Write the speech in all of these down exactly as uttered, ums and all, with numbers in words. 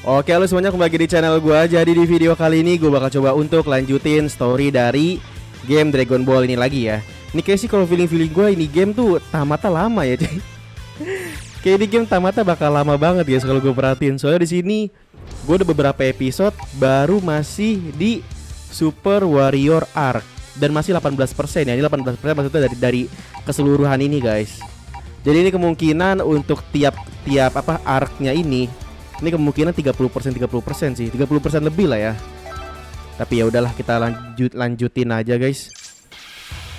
Oke halo semuanya, kembali lagi di channel gue. Jadi di video kali ini gue bakal coba untuk lanjutin story dari game Dragon Ball ini lagi ya. Ini kayak sih kalau feeling-feeling gue ini game tuh tamatnya lama ya cuy. Kayak di game tamatnya bakal lama banget guys kalau gue perhatiin. Soalnya di sini gue udah beberapa episode baru masih di Super Warrior Arc dan masih delapan belas persen ya. Ini delapan belas persen maksudnya dari dari keseluruhan ini guys. Jadi ini kemungkinan untuk tiap-tiap apa arc-nya ini Ini kemungkinan tiga puluh persen sih, tiga puluh persen lebih lah ya. Tapi ya udahlah kita lanjut lanjutin aja guys.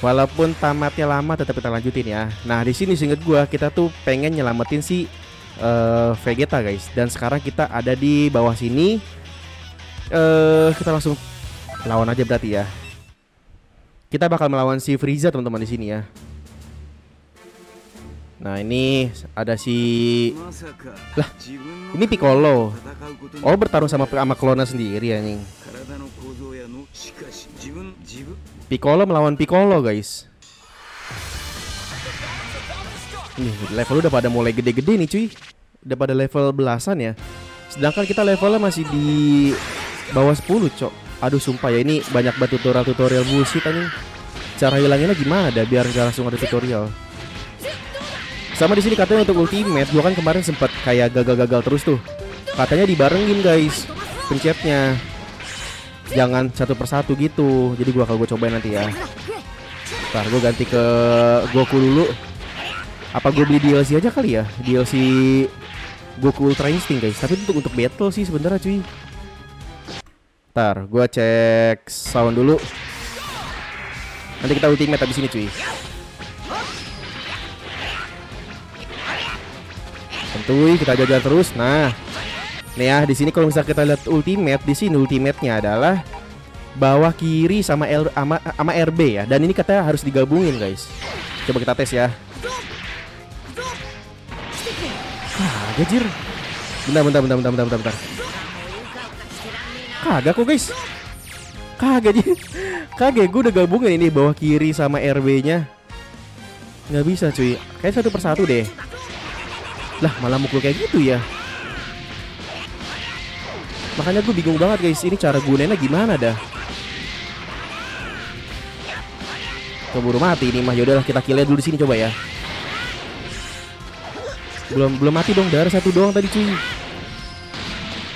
Walaupun tamatnya lama tetap kita lanjutin ya. Nah, di sini seinget gua kita tuh pengen nyelamatin si uh, Vegeta guys. Dan sekarang kita ada di bawah sini. Uh, kita langsung lawan aja berarti ya. Kita bakal melawan si Frieza teman-teman di sini ya. Nah ini ada si lah ini Piccolo. Oh bertarung sama sama klona sendiri ya nih. Piccolo melawan Piccolo guys. Nih level udah pada mulai gede-gede nih cuy. Udah pada level belasan ya. Sedangkan kita levelnya masih di bawah sepuluh cok. Aduh sumpah ya ini banyak banget tutorial-tutorial bullshit ini. Cara hilanginnya gimana dah biar gak langsung ada tutorial. Sama di sini katanya untuk ultimate, gua kan kemarin sempat kayak gagal-gagal terus tuh. Katanya dibarengin guys, pencetnya. Jangan satu persatu gitu. Jadi gua kalau gua cobain nanti ya. Ntar gua ganti ke Goku dulu. Apa gua beli D L C aja kali ya? D L C Goku Ultra Instinct guys. Tapi untuk untuk battle sih sebenarnya cuy. Ntar gua cek sound dulu. Nanti kita ultimate abis ini cuy. Tentu kita jaga terus. Nah, nih ya di sini kalau misalnya kita lihat ultimate, di sini ultimate-nya adalah bawah kiri sama L ama, ama R B ya. Dan ini katanya harus digabungin guys. Coba kita tes ya. Kagak jir. Bentar bentar bentar bentar bentar bentar. Kagak kok guys. Kagak jir. Kagak, gue udah gabungin ini bawah kiri sama R B-nya. Nggak bisa cuy. Kayak satu persatu deh. Lah malah mukul kayak gitu ya. Makanya gue bingung banget guys. Ini cara gunainnya gimana dah. Keburu mati ini mah. Yaudahlah kita kill dulu di sini coba ya. Belum belum mati dong. Darah satu doang tadi cuy.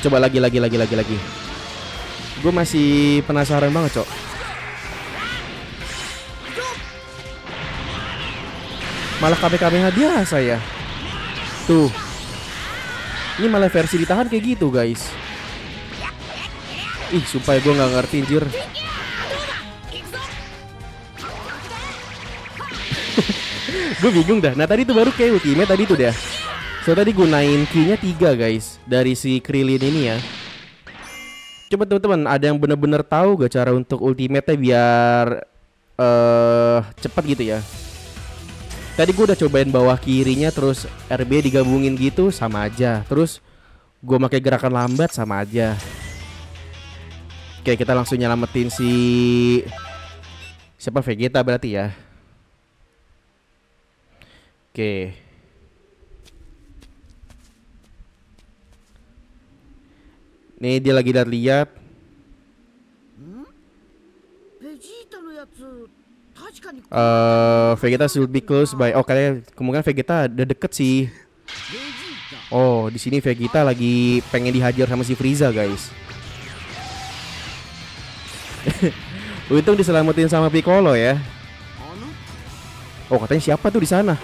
Coba lagi lagi lagi lagi lagi. Gue masih penasaran banget cok. Malah Kamehameha biasa ya. Tuh. Ini malah versi ditahan kayak gitu guys. Ih sumpah gue gak ngerti anjir. Gue bingung dah. Nah tadi tuh baru kayak ultimate tadi tuh dah. So tadi gunain Q-nya tiga guys. Dari si Krillin ini ya. Coba teman-teman ada yang bener-bener tahu gak cara untuk ultimate-nya biar uh, cepet gitu ya. Tadi gue udah cobain bawah kirinya terus R B digabungin gitu sama aja. Terus gue pakai gerakan lambat sama aja. Oke kita langsung nyelamatin si siapa Vegeta berarti ya. Oke. Nih dia lagi lihat-lihat. Uh, Vegeta should be close by. Oh kayaknya kemungkinan Vegeta udah deket sih. Oh di sini Vegeta lagi pengen dihajar sama si Frieza guys. Untung diselamatin sama Piccolo ya. Oh katanya siapa tuh di sana?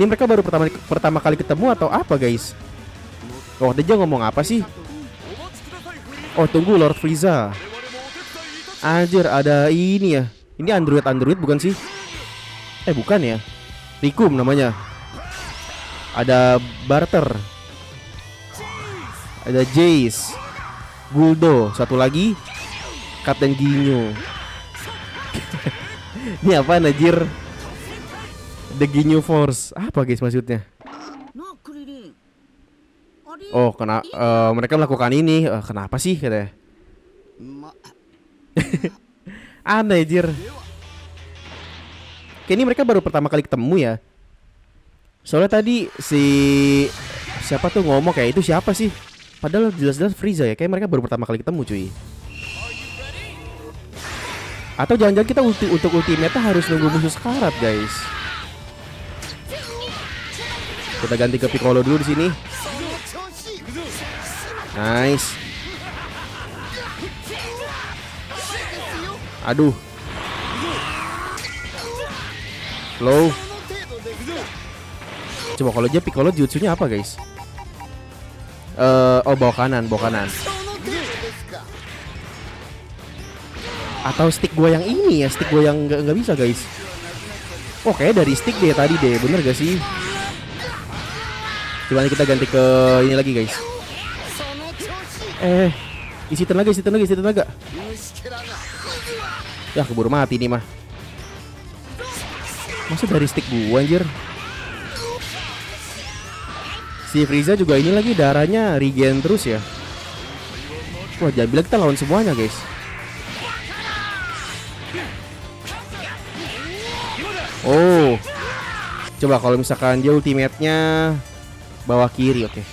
Ini mereka baru pertama pertama kali ketemu atau apa guys? Oh dia ngomong apa sih? Oh tunggu Lord Frieza. Anjir ada ini ya. Ini Android Android bukan sih? Eh bukan ya. Rikum namanya. Ada barter. Ada Jace, Guldo, satu lagi Kapten Ginyu. Ini apa anjir? The Ginyu Force. Apa guys maksudnya? Oh, kena uh, mereka melakukan ini. Uh, kenapa sih katanya? Aneh jir. Kayaknya mereka baru pertama kali ketemu ya. Soalnya tadi si Si siapa tuh ngomong kayak itu, siapa sih? Padahal jelas-jelas Frieza ya, kayak mereka baru pertama kali ketemu cuy. Atau jangan-jangan kita ulti, untuk ultimate harus nunggu musuh sekarat guys. Kita ganti ke Piccolo dulu di sini. Nice. Aduh. Low. Coba kalau dia Piccolo jutsunya apa guys? Uh, oh bawa kanan, bawa kanan. Atau stick gue yang ini ya, stick gue yang nggak bisa guys. Oh kayaknya dari stick deh tadi deh, bener gak sih? Coba kita ganti ke ini lagi guys. Eh, isi tenaga, isi tenaga, isi tenaga. Yah keburu mati nih mah. Masa dari stick gue anjir. Si Frieza juga ini lagi darahnya regen terus ya. Wah jangan bilang kita lawan semuanya guys. Oh, coba kalau misalkan dia ultimate-nya bawah kiri, oke. Okay.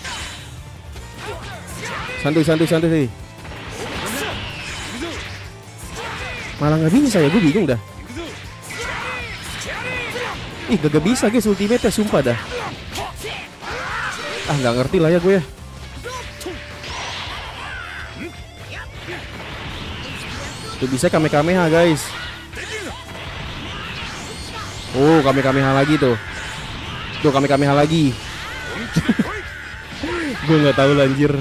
Santuy, santuy, santuy. Malah nggak bisa ya, gue bingung dah. Ih, gak bisa guys ultimate-nya, sumpah dah. Ah, nggak ngerti lah ya gue ya. Tuh bisa Kamehameha guys. Oh, Kamehameha lagi tuh. Tuh Kamehameha lagi. Gue nggak tahu lanjir.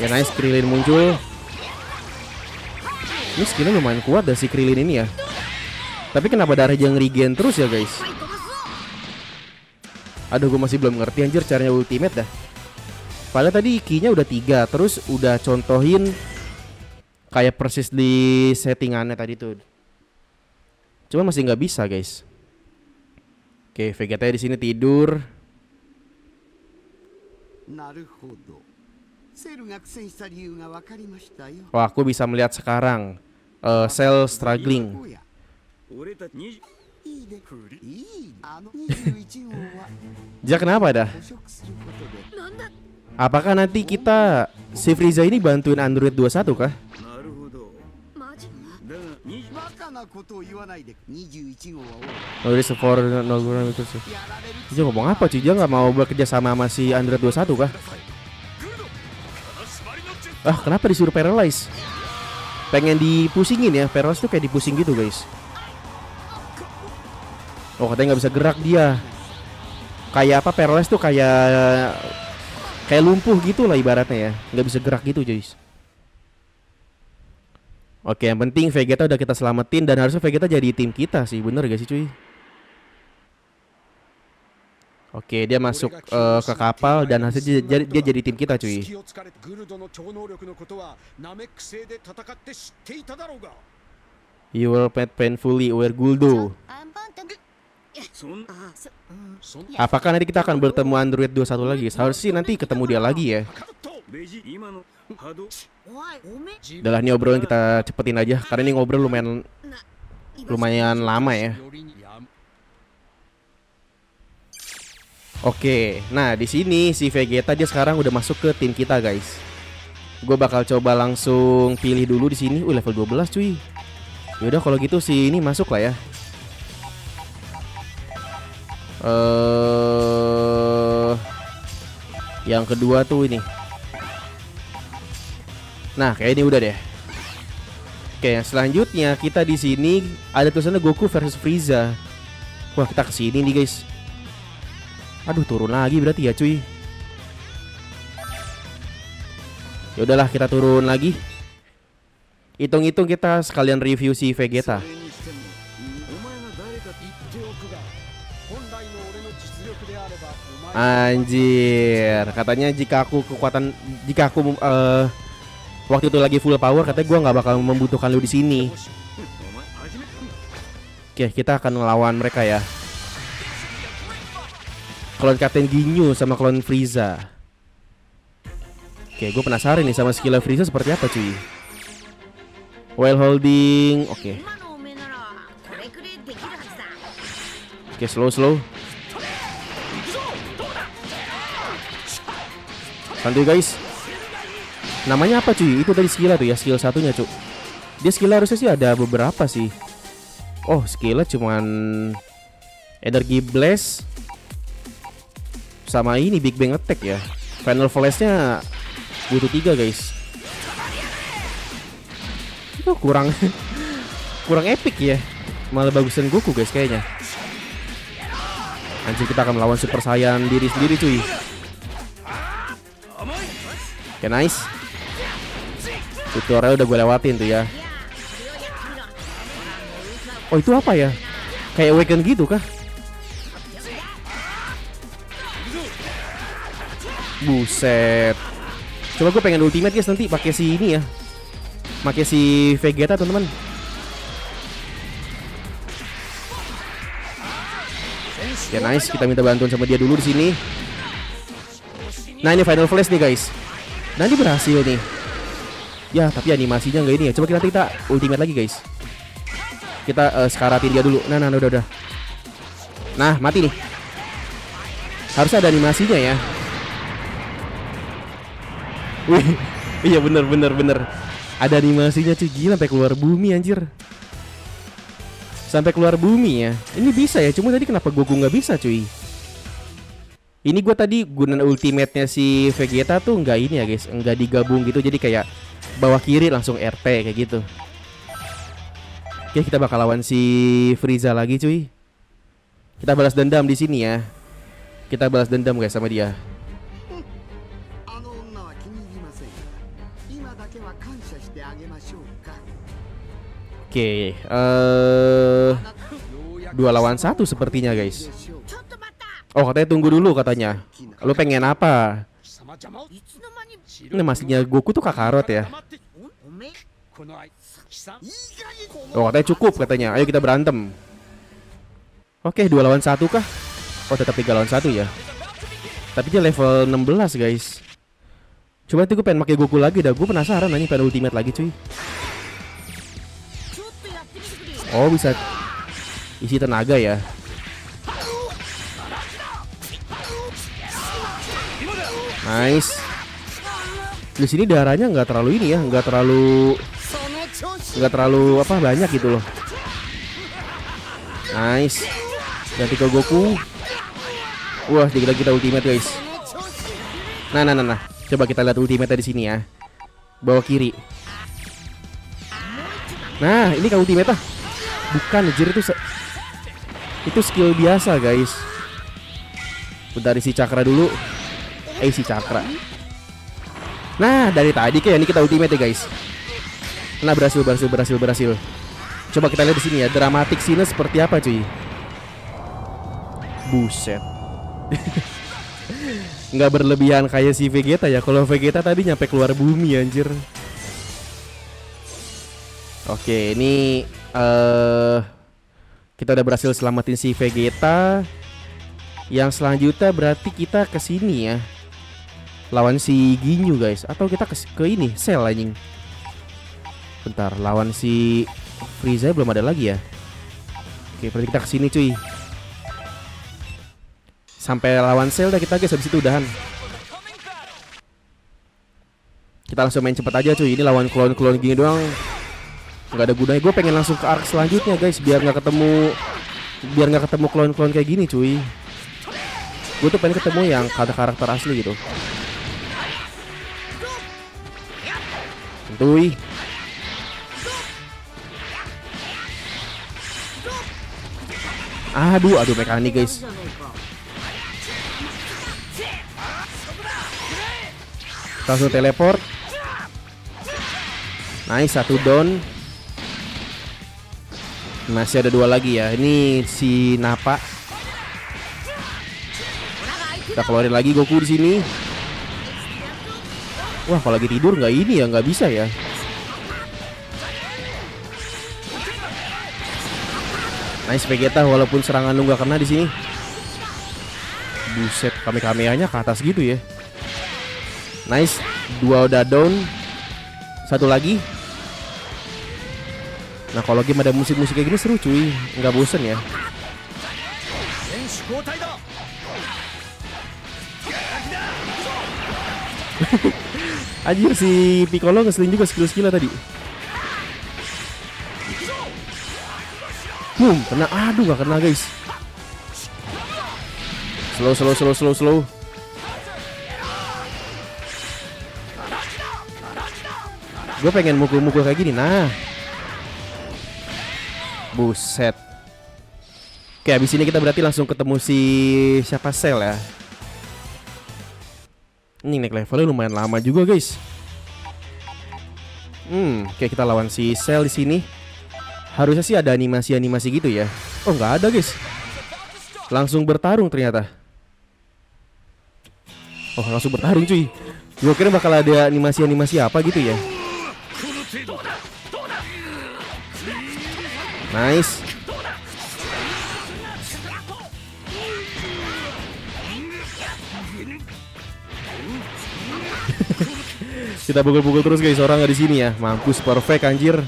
Ya nice, Krillin muncul. Ini skillnya lumayan kuat dari si Krillin ini ya. Tapi kenapa darah yang regen terus ya guys? Aduh, gue masih belum ngerti anjir caranya ultimate dah. Padahal tadi key-nya udah tiga, terus udah contohin kayak persis di settingannya tadi tuh. Cuma masih nggak bisa guys. Oke, Vegeta di sini tidur. Wah, aku bisa melihat sekarang uh, Cell struggling. Dia kenapa dah? Apakah nanti kita si Frieza ini bantuin Android dua puluh satu kah? Dia ngomong apa sih? Dia nggak mau bekerja sama sama si Android dua puluh satu kah? Ah, kenapa disuruh paralyze? Pengen dipusingin ya, paralyze tuh kayak dipusing gitu guys. Oh katanya nggak bisa gerak dia. Kayak apa, paralyze tuh kayak kayak lumpuh gitu lah ibaratnya ya, nggak bisa gerak gitu guys. Oke, yang penting Vegeta udah kita selamatin dan harusnya Vegeta jadi tim kita sih, bener gak sih cuy? Oke, dia masuk uh, ke kapal dan hasilnya dia, dia jadi tim kita cuy. You were painfully aware Guldo. Apakah nanti kita akan bertemu Android dua puluh satu lagi? Seharusnya nanti ketemu dia lagi ya. Udah lah, ini obrolan kita cepetin aja karena ini ngobrol lumayan lumayan lama ya. Oke, nah di sini si Vegeta dia sekarang udah masuk ke tim kita guys. Gue bakal coba langsung pilih dulu di sini. Uh level dua belas cuy. Yaudah kalau gitu si ini masuk lah ya. Uh, yang kedua tuh ini. Nah, kayak ini udah deh. Oke, yang selanjutnya kita di sini ada tulisannya Goku versus Frieza. Wah, kita kesini nih guys. Aduh, turun lagi berarti ya cuy. Ya udahlah, kita turun lagi. Hitung-hitung kita sekalian review si Vegeta. Anjir, katanya jika aku kekuatan jika aku uh, waktu itu lagi full power, katanya gue nggak bakal membutuhkan lu di sini. Oke, kita akan melawan mereka ya. Klon Kapten Ginyu sama klon Frieza. Oke, gue penasaran nih sama skill Frieza seperti apa cuy. While holding, oke. Oke, slow slow. Santai guys. Namanya apa cuy? Itu tadi skill tuh ya, skill satunya cuy. Dia skill harusnya sih ada beberapa sih. Oh, skillnya cuman energi blast sama ini Big Bang Attack ya. Final Flashnya butuh tiga guys. Itu kurang kurang epic ya. Malah bagusan Goku guys kayaknya. Anjir, kita akan melawan Super Saiyan diri sendiri cuy. Oke, okay, nice. Tutorial udah gue lewatin tuh ya. Oh, itu apa ya? Kayak awaken gitu kah? Buset. Coba gue pengen ultimate guys nanti pakai si ini ya. Pakai si Vegeta teman-teman. Ya yeah, nice, kita minta bantuan sama dia dulu di sini. Nah, ini Final Flash nih guys. Nah, ini berhasil nih. Ya, tapi animasinya nggak ini ya. Coba kita kita ultimate lagi guys. Kita uh, sekaratin dia dulu. Nah, nah, udah, udah. Nah, mati nih. Harusnya ada animasinya ya. Wih, iya bener, bener, bener. Ada animasinya cuy, gila sampai keluar bumi anjir. Sampai keluar bumi ya. Ini bisa ya, cuma tadi kenapa Goku nggak bisa cuy? Ini gue tadi gunaan ultimate-nya si Vegeta tuh nggak ini ya guys, nggak digabung gitu. Jadi kayak bawah kiri langsung R T kayak gitu. Oke, kita bakal lawan si Frieza lagi cuy. Kita balas dendam di sini ya. Kita balas dendam guys sama dia. Oke, okay, uh, dua lawan satu sepertinya guys. Oh, katanya tunggu dulu katanya. Lo pengen apa? Ini masihnya Goku tuh Kakarot ya. Oh, katanya cukup katanya. Ayo kita berantem. Oke, okay, dua lawan satu kah? Oh, tetap tiga lawan satu ya. Tapi dia level enam belas guys. Coba nanti gue pengen pakai Goku lagi dah. Gue penasaran nanya pengen ultimate lagi cuy. Oh, bisa isi tenaga ya. Nice. Di sini darahnya nggak terlalu ini ya, nggak terlalu nggak terlalu apa banyak gitu loh. Nice. Ganti ke Goku. Wah, sedikit lagi kita ultimate guys. Nah, nah, nah, nah. Coba kita lihat ultimate di sini ya. Bawah kiri. Nah, ini kan ultimate ah. Bukan, anjir, itu itu skill biasa guys. Bentar, isi cakra dulu. Eh, isi cakra. Nah, dari tadi kayak ini kita ultimate ya guys. Nah, berhasil, berhasil, berhasil, berhasil. Coba kita lihat di sini ya, dramatik scene seperti apa cuy. Buset. Nggak berlebihan kayak si Vegeta ya. Kalau Vegeta tadi nyampe keluar bumi anjir. Oke, ini Uh, kita udah berhasil selamatin si Vegeta. Yang selanjutnya berarti kita kesini ya, lawan si Ginyu guys. Atau kita ke, ke ini Cell anjing. Bentar, lawan si Frieza belum ada lagi ya. Oke, berarti kita kesini cuy. Sampai lawan Cell dah kita guys, habis itu udahan. Kita langsung main cepet aja cuy. Ini lawan klon-klon gini doang, nggak ada gunanya. Gue pengen langsung ke arc selanjutnya guys, biar nggak ketemu biar nggak ketemu klon-klon kayak gini cuy. Gue tuh pengen ketemu yang ada karakter asli gitu. Tentuin. Aduh, aduh mekanik guys. Langsung teleport. Nice, satu down. Masih ada dua lagi ya. Ini si Napa. Kita keluarin lagi Goku di sini. Wah, kalau lagi tidur nggak ini ya, nggak bisa ya. Nice Vegeta, walaupun serangan lu nggak kena di sini. Buset, Kamehameha-nya ke atas gitu ya. Nice, dua udah down. Satu lagi. Nah, kalau game ada musik-musik kayak gini seru cuy, nggak bosen ya. Anjir, si Piccolo ngeselin juga skill-skillnya tadi. Boom, kena. Aduh, gak kena guys. Slow, slow, slow, slow, slow. Gue pengen mukul-mukul kayak gini, nah. Buset. Oke, habis ini kita berarti langsung ketemu si siapa, Cell ya. Ini naik levelnya lumayan lama juga, guys. Hmm, oke kita lawan si Cell di sini. Harusnya sih ada animasi-animasi gitu ya. Oh, nggak ada, guys. Langsung bertarung ternyata. Oh, langsung bertarung, cuy. Gue kira bakal ada animasi-animasi apa gitu ya. Nice. Kita pukul-pukul terus guys, orang nggak di sini ya. Mampus, perfect anjir.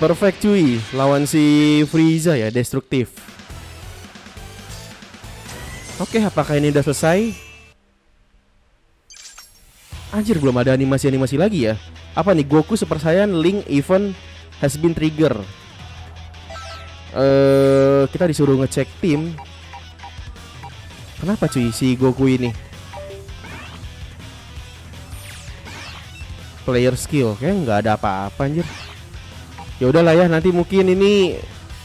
Perfect cuy, lawan si Frieza ya, destruktif. Oke, apakah ini udah selesai? Anjir, belum ada animasi-animasi lagi ya. Apa nih, Goku Super Saiyan Link Event has been trigger. Uh, kita disuruh ngecek tim. Kenapa cuy si Goku ini? Player skill, kayaknya nggak ada apa-apa anjir. Ya udahlah ya, nanti mungkin ini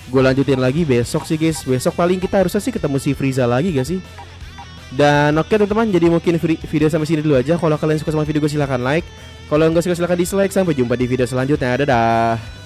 gue lanjutin lagi besok sih guys. Besok paling kita harusnya sih ketemu si Frieza lagi gak sih? Dan oke teman-teman, jadi mungkin video sampai sini dulu aja. Kalau kalian suka sama video gue silahkan like. Kalau enggak suka silahkan dislike. Sampai jumpa di video selanjutnya. Dadah.